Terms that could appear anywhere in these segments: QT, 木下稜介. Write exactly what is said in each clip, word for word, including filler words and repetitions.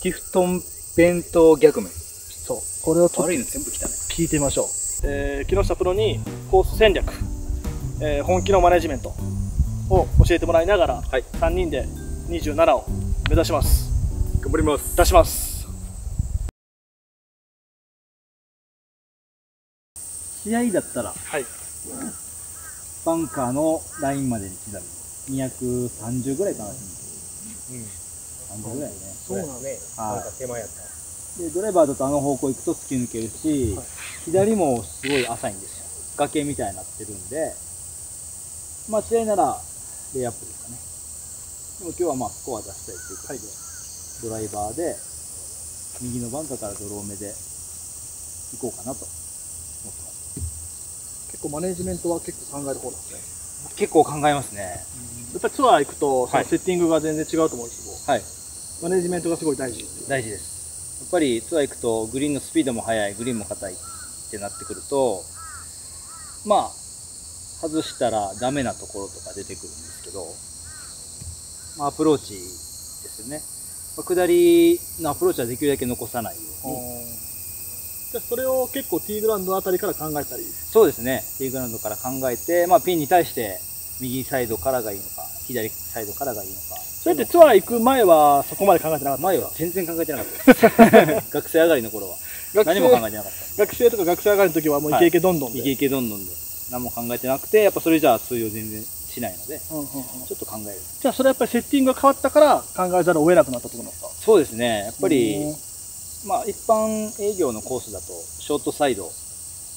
ギフトン弁当ギャグ麺。そう。これを悪いの全部来たね。聞いてみましょう。えー、木下プロにコース戦略、えー、本気のマネジメントを教えてもらいながら、はい、さんにんでにじゅうななを目指します。頑張ります。出します。試合だったら、はい、バンカーのラインまでに刻み、にひゃくさんじゅうぐらいかな。うん。さんじゅうぐらいね。そうだね。なんか手前やった。で、ドライバーだとあの方向行くと突き抜けるし、はい、左もすごい浅いんですよ。崖みたいになってるんで、まあ試合ならレイアップですかね。でも今日はまあスコア出したいっていうことで、ドライバーで右のバンカーからドロー目で行こうかなと思ってます。結構マネジメントは結構考える方なんですね。結構考えますね。やっぱりツアー行くと、はい、セッティングが全然違うと思うんですけど、はい、マネジメントがすごい大事です。大事です。やっぱりツアー行くとグリーンのスピードも速い、グリーンも硬いってなってくると、まあ外したらダメなところとか出てくるんですけど、まあ、アプローチですよね。まあ、下りのアプローチはできるだけ残さないように。じゃあそれを結構ティーグラウンドあたりから考えたり。そうですね。ティーグラウンドから考えて、まあ、ピンに対して右サイドからがいいのか、左サイドからがいいのか。それってツアー行く前はそこまで考えてなかった。前は全然考えてなかったです。学生上がりの頃は。何も考えてなかった。学生とか学生上がりの時はもうイケイケどんどんで。イケイケどんどんで。何も考えてなくて、やっぱそれじゃあ通用全然しないので、ちょっと考える。じゃあそれはやっぱりセッティングが変わったから考えざるを得なくなったところですか？そうですね。やっぱり、まあ一般営業のコースだと、ショートサイド、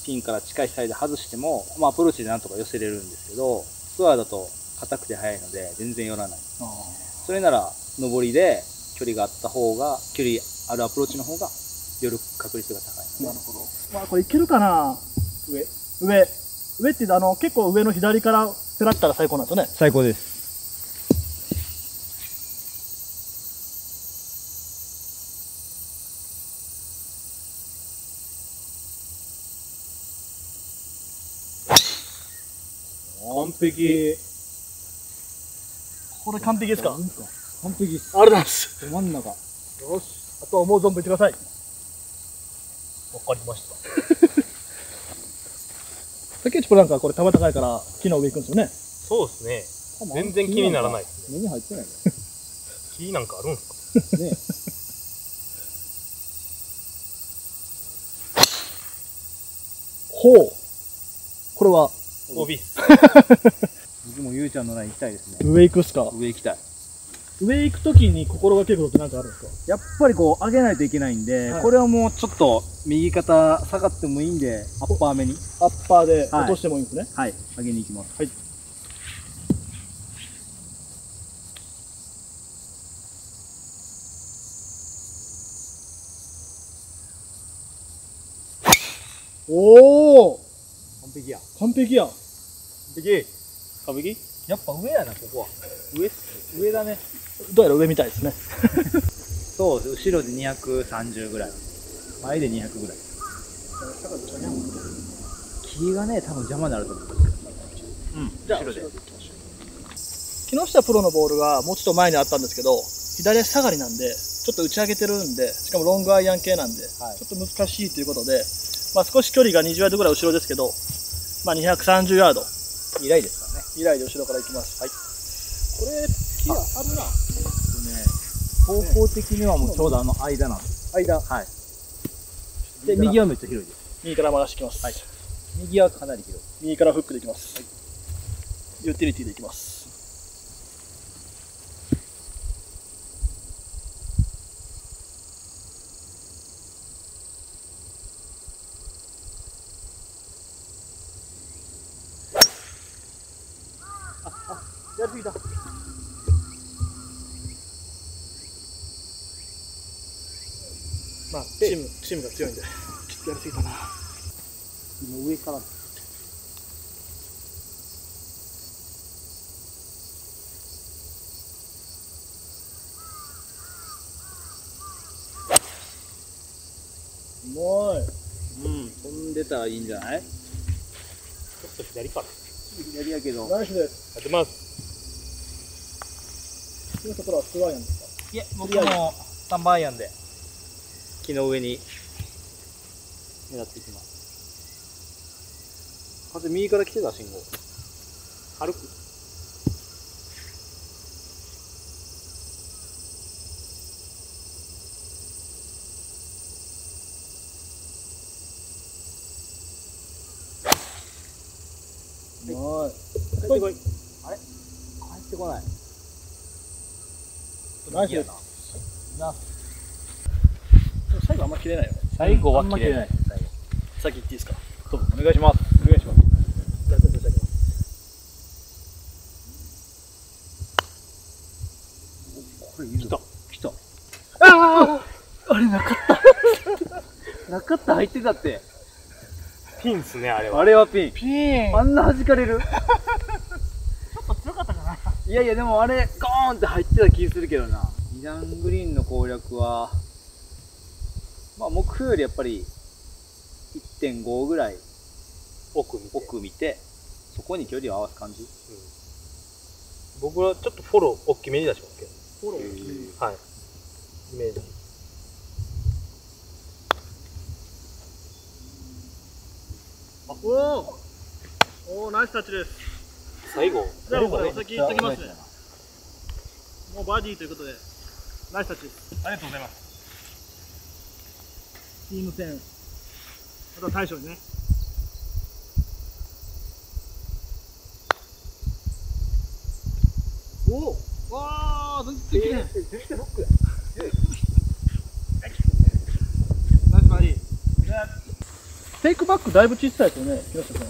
ピンから近いサイド外しても、まあアプローチでなんとか寄せれるんですけど、ツアーだと硬くて速いので全然寄らない。それなら、上りで距離があった方が、距離あるアプローチの方が、寄る確率が高い。なるほど。まあ、これいけるかな？上。上。上って、あの、結構上の左からペラったら最高なんですよね。最高です。完璧。これ完璧ですか？完璧です。あれなんです。真ん中。よし。あとは思う存分いってください。わかりました。竹内プロなんかこれ球高いから木の上行くんですよね。そうですね。全然気にならないですね。目に入ってないね。木なんかあるんですか？ねえ。ほう。これは。オービー っす。僕もゆうちゃんのライン行きたいですね。上行くっすか？上行きたい。上行くときに心がけることって何かあるんですか？やっぱりこう上げないといけないんで、はい、これはもうちょっと右肩下がってもいいんで、アッパー目に。アッパーで落としてもいいんですね。はい、はい、上げに行きます。はい。おー！完璧や。完璧や。完璧。歌舞伎？やっぱ上やな、ここは。上っす。上だね。どうやら上みたいですね。そう、後ろでにひゃくさんじゅうぐらい。前でにひゃくぐらい。木がね、多分邪魔になると思う。うん。じゃあ、後ろで。木下プロのボールがもうちょっと前にあったんですけど、左足下がりなんで、ちょっと打ち上げてるんで、しかもロングアイアン系なんで、はい、ちょっと難しいということで、まあ少し距離がにじゅうヤードぐらい後ろですけど、まあにひゃくさんじゅうヤード。以来ですからね。以来で後ろから行きます。はい。これ、木があるな。ね、方向的にはもうちょうどあの間なんです。間。はい。で、右はめっちゃ広いです。右から回してきます。はい。右はかなり広い。右からフックでいきます。はい。ユーティリティでいきます。まあ、チーム、チームが強いんで、ちょっとやりすぎたな。今上から。うまい。うん、飛んでたらいいんじゃない？ちょっと左から。左やけど。ナイスです。やってます。そういうところはツーアイアンですか？いや、僕も。スタンバイアンで木の上に狙っていきます。風右から来てた信号歩く。おーい、来い来い。あれ帰ってこない。ナイスだな。最後あんま切れないよね。最後は切れない。先行っていいですか。どうぞお願いします。お願いします。じゃあちょっといただきます。これいいぞ。来た。ああ、あれなかった。なかった入ってたって。ピンっすねあれは。あれはピン。ピン。あんな弾かれる。ちょっと強かったかな。いやいやでもあれゴーンって入ってた気するけどな。に段グリーンの攻略は、まあ、目標よりやっぱり いってんご ぐらい奥見て、奥見てそこに距離を合わす感じ、うん、僕はちょっとフォロー大きめに出しますけど、フォロー大きめ、はい、イメージ。あおおナイスタッチです。最後じゃあ僕先行っときますね。もうバーディーということでナイスタッチありがとうございます。チーム戦あとは大将にね。おおわあ全然きれい。ナイスバーディー。テイクバックだいぶ小さいですよね木下君。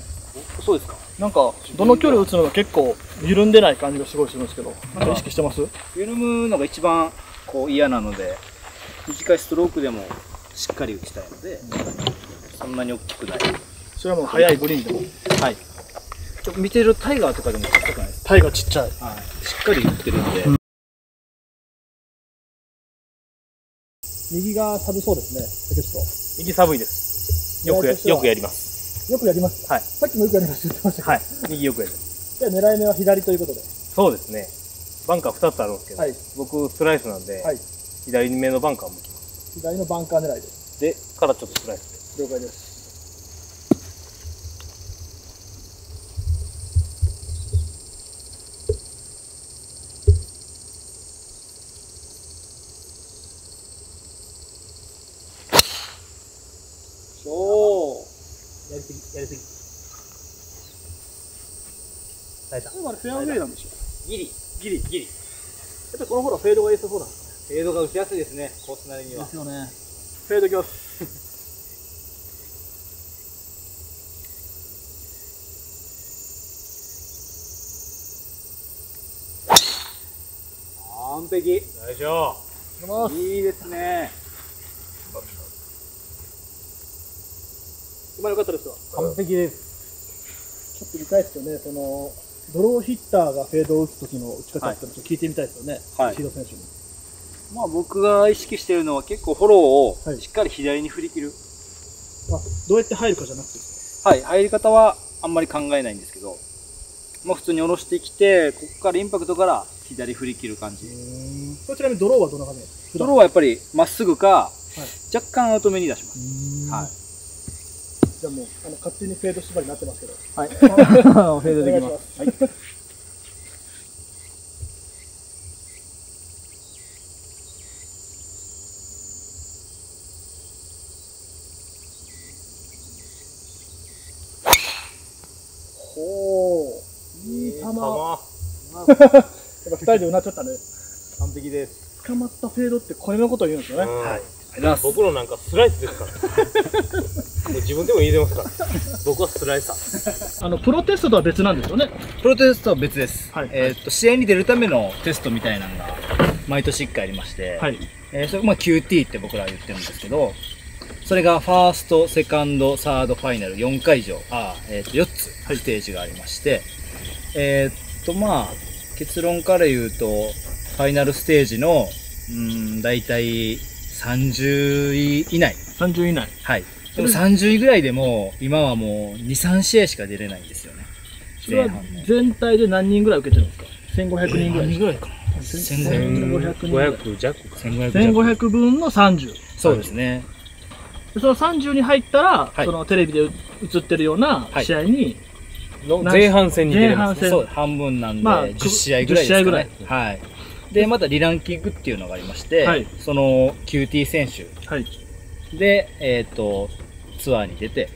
そうですか。なんかどの距離打つのが結構緩んでない感じがすごいするんですけど、なんか意識してます？緩むのが一番こう嫌なので、短いストロークでもしっかり打ちたいので、うん、そんなに大きくない。それはもう速いグリーンでも。はい。ちょっと見てるタイガーとかでも小さくないですか？タイガーちっちゃい。はい。しっかり打ってるんで。うん、右が寒そうですね。竹下。右寒いです。よくやよくやります。よくやります。はい。さっきもよくやりますって言ってましたけど。はい。右よくやります。じゃあ狙い目は左ということで。そうですね。バンカーふたつあるんですけど、はい、僕スライスなんで、はい、左目のバンカーを向きます。左のバンカー狙いです。で、からちょっとスライスで。了解です。やりすぎ。フェアウェイなんでしょう。ギリ、ギリ、ギリ。やっぱりこのほうがフェードが良さそうなんですね。フェードが打ちやすいですね、コースなりには。ですよね。フェードいきます。完璧。大丈夫。いいですね。良かったですよ。完璧です。ちょっと見たいですよね。そのドローヒッターがフェードを打つ時の打ち方ってのを聞いてみたいですよね。はい。シード選手に。まあ僕が意識しているのは結構フォローをしっかり左に振り切る。はい、あ、どうやって入るかじゃなくてですね。はい。入り方はあんまり考えないんですけど、まあ普通に下ろしてきてここからインパクトから左振り切る感じ。これちなみにドローはどんな感じですか？ドローはやっぱりまっすぐか、はい、若干アウトめに出します。はい。じゃあもうあの勝手にフェード縛りになってますけど、はい、フェードできます。はい。ほう、いい球。やっぱ二人でうなちゃったね。完璧です。捕まったフェードってこれのことを言うんですよね。はい。僕のなんかスライスですから、もう自分でも言えてますから、僕はスライサー。あのプロテストとは別なんですよね。プロテストは別です。はい、えっと試合に出るためのテストみたいなのが毎年いっかいありまして、はい、えー、それまあ キューティー って僕らは言ってるんですけど、それがファースト、セカンド、サード、ファイナルよんかい以上、あー、えっとよっつステージがありまして、はい、えっとまあ結論から言うとファイナルステージのうーん大体さんじゅうい以内。さんじゅうい以内。はい。でもさんじゅういぐらいでも、今はもうに、さん試合しか出れないんですよね。それは全体で何人ぐらい受けてるんですか？せんごひゃくにんぐらい。何人ぐらいか。せんごひゃく弱か。せんごひゃくぶんのさんじゅう。そうですね。そのさんじゅうに入ったら、そのテレビで映ってるような試合に、前半戦に出れますね。そう、半分なんで、じゅっしあいぐらいですね。はい。で、またリランキングっていうのがありまして、その キューティー 選手で、えっと、ツアーに出て、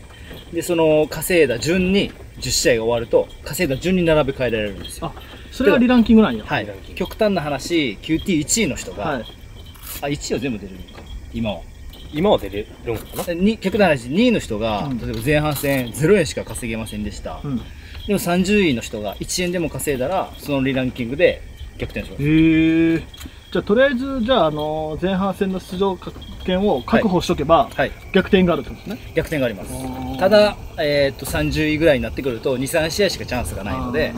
で、その稼いだ順に、じゅっしあいが終わると、稼いだ順に並べ替えられるんですよ。あ、それはリランキングなんや。はい。極端な話、キューティーいちいの人が、あ、いちいは全部出れるのか、今は。今は出れるのかな。極端な話、にいの人が、例えば前半戦ゼロえんしか稼げませんでした。でもさんじゅういの人がいちえんでも稼いだら、そのリランキングで逆転します。へえ。じゃあ、とりあえず、じゃあ、あの、前半戦の出場権を確保しとけば、逆転があるってことですね。逆転があります。ただ、えっと、さんじゅういぐらいになってくると、に、さんしあいしかチャンスがないので、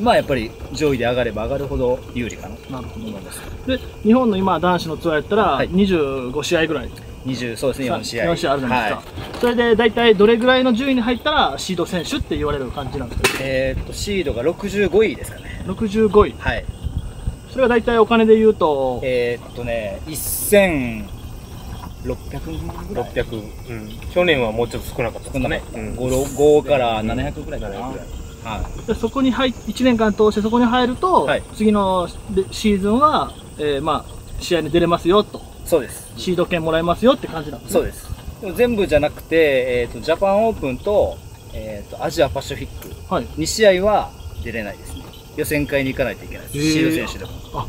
まあやっぱり上位で上がれば上がるほど有利かなと思います。で、日本の今、男子のツアーやったら、にじゅうごしあいぐらい。にじゅう、そうですね、よんしあい。よん試合あるじゃないですか。はい、それで大体どれぐらいの順位に入ったら、シード選手って言われる感じなんですかね。えっと、シードがろくじゅうごいですかね。ろくじゅうごい。はい。それは大体お金で言うと、えっとね、せんろっぴゃくまんぐらい。ろっぴゃく、うん。去年はもうちょっと少なかったですね。ごからななひゃくぐらいかな。はい、そこに入いちねんかん通してそこに入ると、はい、次のシーズンは、えーまあ、試合に出れますよと。そうです。シード権もらえますよって感じなんですね。そうです。でも全部じゃなくて、えー、とジャパンオープン と,、えー、とアジアパシフィック、はい、にしあいは出れないですね。予選会に行かないといけないです、えー、シード選手でも。あ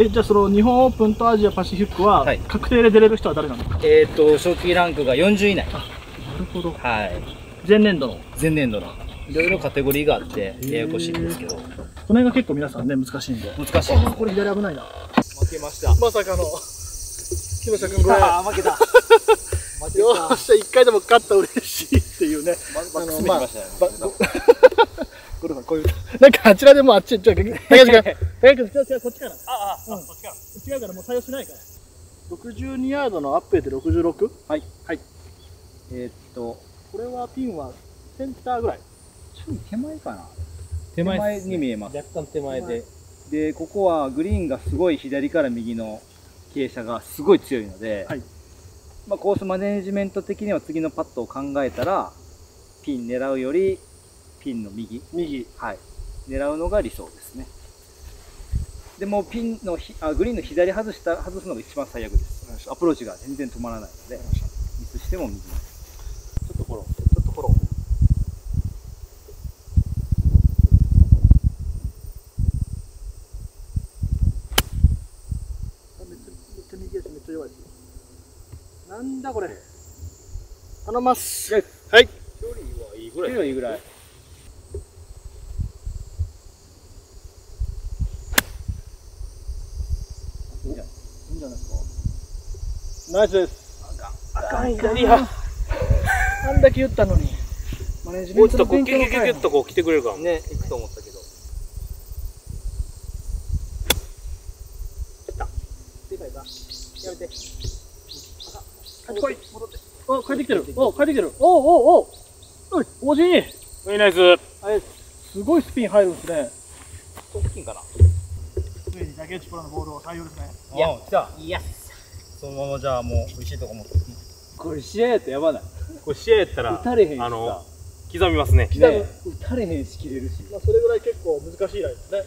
えじゃあその日本オープンとアジアパシフィックは、はい、確定で出れる人は誰なんですか。えっと賞金ランクがよんじゅうい以内。あ、なるほど。はい、前年度の前年度のいろいろカテゴリーがあってややこしいんですけど、この辺が結構皆さんね、難しいんで。難しい。これ左危ないな。負けました。まさかの木下君、これ負けた。よっしゃ、一回でも勝った嬉しいっていうね。バックスピンましたね。ゴルフさん、こういうなんかあちらでもあっち、ちょっと高橋君、高橋君、違う違う、こっちから。ああ、こっちから。違うからもう採用しないから。ろくじゅうにヤードのアップへでろくじゅうろく。はいはい。えっとこれはピンはセンターぐらい。手前かな。手前に見えます。若干手前で。で、ここはグリーンがすごい左から右の傾斜がすごい強いので、はい、まあコースマネジメント的には次のパットを考えたら、ピン狙うよりピンの右。右。はい。狙うのが理想ですね。でもピンのひあ、グリーンの左外した、外すのが一番最悪です。アプローチが全然止まらないので、ミスしても右です。なんだこれ。頼ます。はい。距離はいいぐらい。距離はいいぐらい。いいんじゃないですか。ナイスです。あかん、いかんや。あんだけ言ったのにマネージメントの勉強の会もうちょっとこうキュキュキュッとこう来てくれるかもね。行くと思ったけど来た。でかいかやめて。帰ってきてる。お、帰ってきてる。おおお。おじい。いいナイス。すごいスピン入るんですね。トップピンかな。ついに竹内プロのボールを対応ですね。いや、来た。いや。そのままじゃあもう美味しいとこも。これ試合やったらやばない。これ試合やったら打たれへんし。あの刻みますね。刻む。打たれへんし切れるし。まあそれぐらい結構難しいラインですね。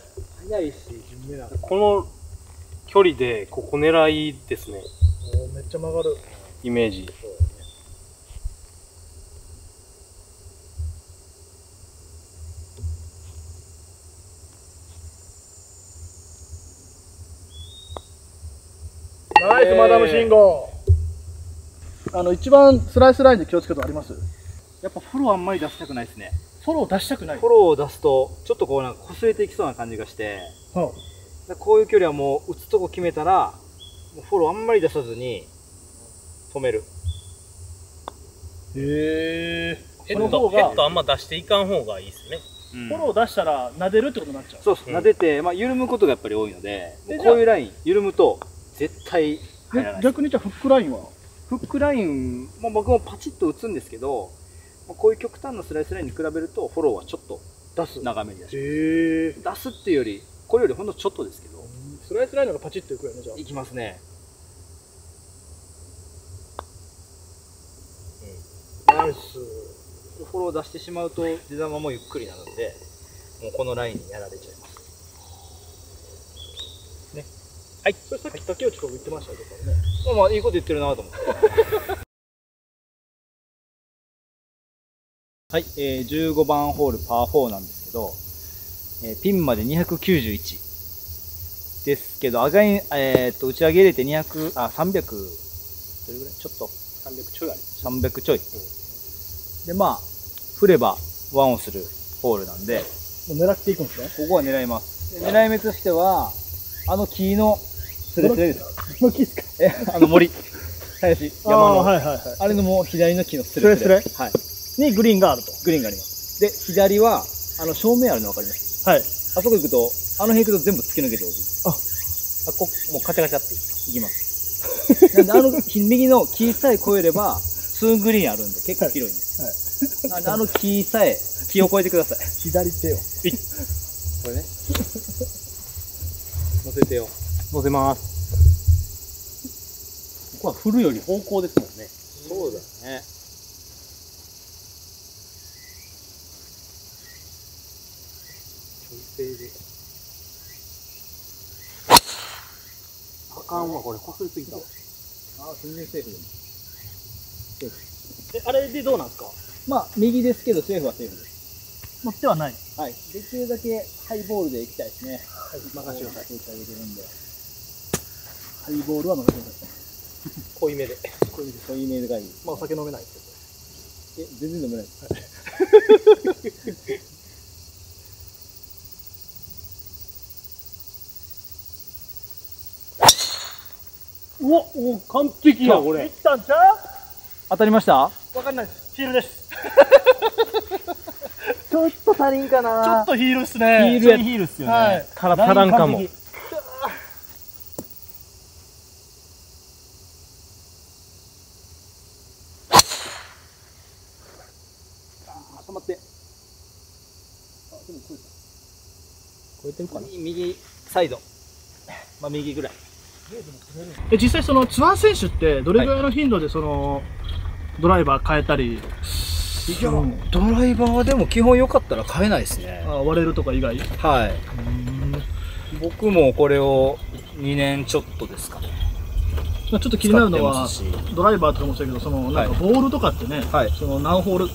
速いし順目な。この距離でここ狙いですね。お、めっちゃ曲がる。イメージ。ナイスマダム信号。あの一番スライスラインで気をつけるとあります。やっぱフォローあんまり出したくないですね。フォロー出したくない。フォローを出すとちょっとこうなんか擦れていきそうな感じがして。うん、こういう距離はもう打つとこ決めたら、フォローあんまり出さずに。止める。へえ。ヘッドヘッドあんま出していかん方がいいですね。フォロー出したら撫でるってことになっちゃう。そうです。撫でてまあ緩むことがやっぱり多いので、こういうライン緩むと絶対入らない。逆にじゃあフックラインは？フックラインも僕もパチッと打つんですけど、こういう極端なスライスラインに比べるとフォローはちょっと出す長めに出します。出すっていうよりこれよりほんのちょっとですけど、スライスライナーがパチッといくよね。じゃあいきますね。うん、ナイス。フォロー出してしまうと出球もゆっくりなので、もうこのラインにやられちゃいますね。はい、それさっき竹内と言ってましたけどね、まあまあいいこと言ってるなと思ってはい、えー、じゅうごばんホールパーフォーなんですけど、えー、ピンまでにひゃくきゅうじゅういちですけど、あがい、えー、と打ち上げ入れてにひゃく、あ、さんびゃく、どれぐらいちょっとさんびゃくちょいある、さんびゃくちょい、うん、でまあ振ればワンをするホールなんで、もう狙っていくんですね。ここは狙います。狙い目としてはあの木のすれすれです。この木ですか？え、あの森林山のあれのもう左の木のすれすれにグリーンがあると。グリーンがあります。で左はあの正面あるの分かります？はい。あそこ行くとあの辺行くと全部突き抜けておく。ああ、こもうカチャカチャっていきます。なんであの右の木さえ越えれば数グリーンあるんで結構広いんです。なんであの木さえ木を越えてください。左手をこれね乗せてよ。乗せます。ここは振るより方向ですもんね。そうだね。調整であかんわ、これこすりすぎたわ。ああ、全然セーフです。え、あれでどうなんですか？まあ右ですけどセーフはセーフです。持ってはない。はい、できるだけハイボールでいきたいですね。はい、任せよう。はい、ハイボールは任せよう。濃いめで。濃いめで。濃いめがいい。まあ、お酒飲めないですけど。え、全然飲めないです。はいうわ、お、完璧や、これ。いったんちゃう？当たりました？わかんないです。ヒールです。ちょっと足りんかな。ちょっとヒールっすね。ヒールヒールっすよね。はい。足らんかも。あ、止まって。あ、でも超えた。超えてるかな。右サイド。まあ右ぐらい。え、実際そのツアー選手ってどれぐらいの頻度でそのドライバー変えたり？いや、ドライバーはでも基本良かったら変えないですね。あ、割れるとか以外。はい。僕もこれをにねんちょっとですかね。ちょっと気になるのはドライバーとかもそうだけど、そのなんかボールとかってね、はい、その何ホール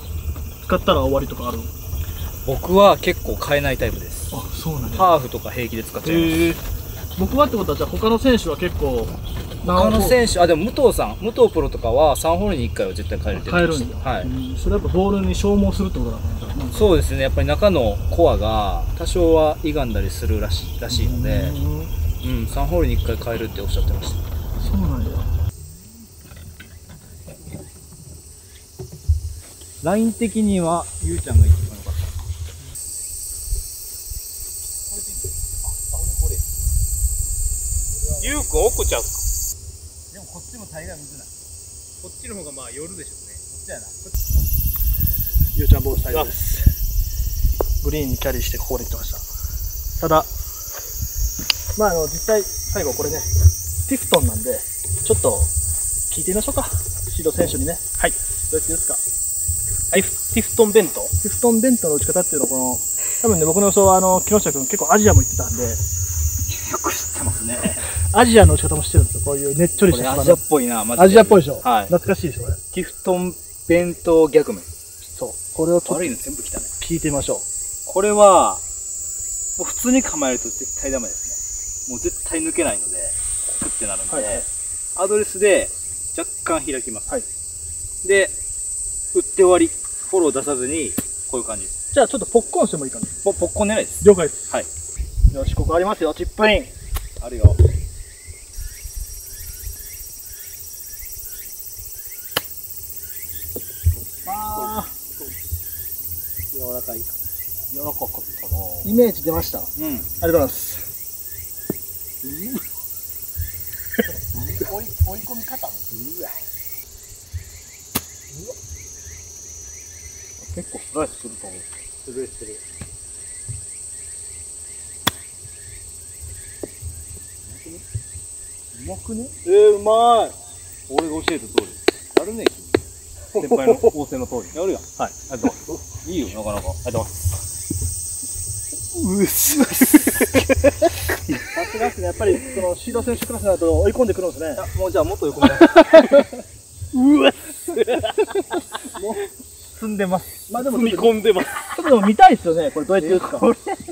使ったら終わりとかある？僕は結構変えないタイプです。あ、そうなんだ。ハーフとか平気で使っちゃいます。僕はってことは、じゃあ他の選手は結構、他の選手、あ、でも武藤さん、武藤プロとかはさんホールにいっかいは絶対変えるって言ってました。変えるんだ。はい。それはやっぱボールに消耗するってことだからね。そうですね、やっぱり中のコアが多少は歪んだりするらしい、らしいので、うん、さんホールにいっかい変えるっておっしゃってました。そうなんだ。ライン的には、ゆうちゃんが一番良かった。ゆうくん奥ちゃうか。でもこっちも大概むずない。こっちの方がまあ寄るでしょうね。こっちやな。ゆうちゃんボール最後です。グリーンにキャリーしてここで行ってました。ただ、まああの実際最後これね、ティフトンなんでちょっと聞いてみましょうか。シード選手にね。はい。どうやって打つか。ティフトンベント。ティフトンベントの打ち方っていうのはこの多分ね、僕の予想はあの木下君結構アジアも行ってたんで。よく知ってますね。アジアの打ち方もしてるんですよ。こういうねっちょりした芝の。アジアっぽいな、マジで。アジアっぽいでしょ。はい。懐かしいでしょ、これ。ティフトン弁当ギャグメン。そう。これをちょっと。悪いの全部来たね。聞いてみましょう。これは、もう普通に構えると絶対ダメですね。もう絶対抜けないので、クッてなるので、はいはい、アドレスで若干開きます。はい。で、打って終わり、フォロー出さずに、こういう感じです。じゃあちょっとポッコンしてもいいかな。ポッコン狙いです。了解です。はい。よし、ここありますよ、チップイン。あるよ。ああ、柔らかい。柔らかかったな。イメージ出ました。うん。ありがとうございます。追い追い込み方。うわ。結構スライスすると思う。するする。うまくね。えー、うまい。俺が教えた通りやるね、君。先輩の仰せの通りやるやん。はい、ありがとうございます。いいよ、なかなか。ありがとうございます。うっすらさすがですね。やっぱりそのシード選手クラスになると追い込んでくるんですね。もうじゃあもっと追い込んでうわっもう積んでます。まあでも積み込んでます。ちょっとでも見たいですよね、これどうやって打つか。これ、うん、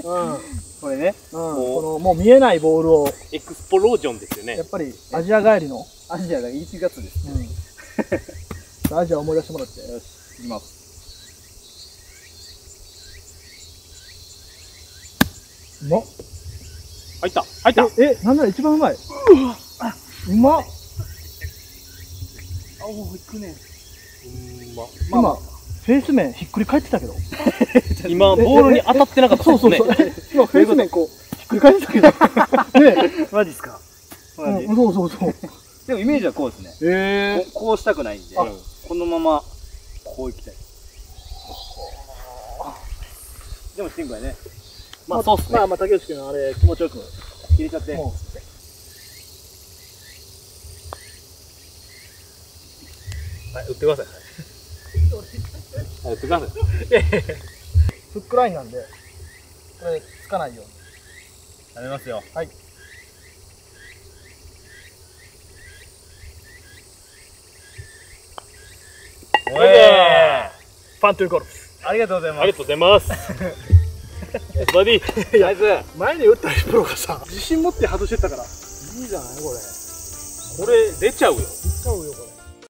これね、このもう見えないボールをエクスプロージョンですよね。やっぱりアジア帰りのアジアがいちがつですね。アジア思い出してもらって。よし、いきます。うまっ、入った入った。え、なんなら一番うまい。うまっ。あ、おー、いくね。今、フェイス面ひっくり返ってたけど。今、ボールに当たってなかったですね。そうそうそう。今、フェイス面こう、ひっくり返ってたけど。マジっすか。そうそうそう。でも、イメージはこうですね。こうしたくないんで、このまま、こういきたい。でも、シンクはね、まあ、そうっすね。まあ、竹内君のあれ、気持ちよく入れちゃって。はい、打ってください。はい、打ってください。フックラインなんで、これつかないように。やめますよ。はい。おえー。パントゥーゴルフ。ありがとうございます。ありがとうございます。バディ。やつ。前に打ったプロがさ、自信持って外してたから。いいじゃないこれ。これ出ちゃうよ。出ちゃうよこれ。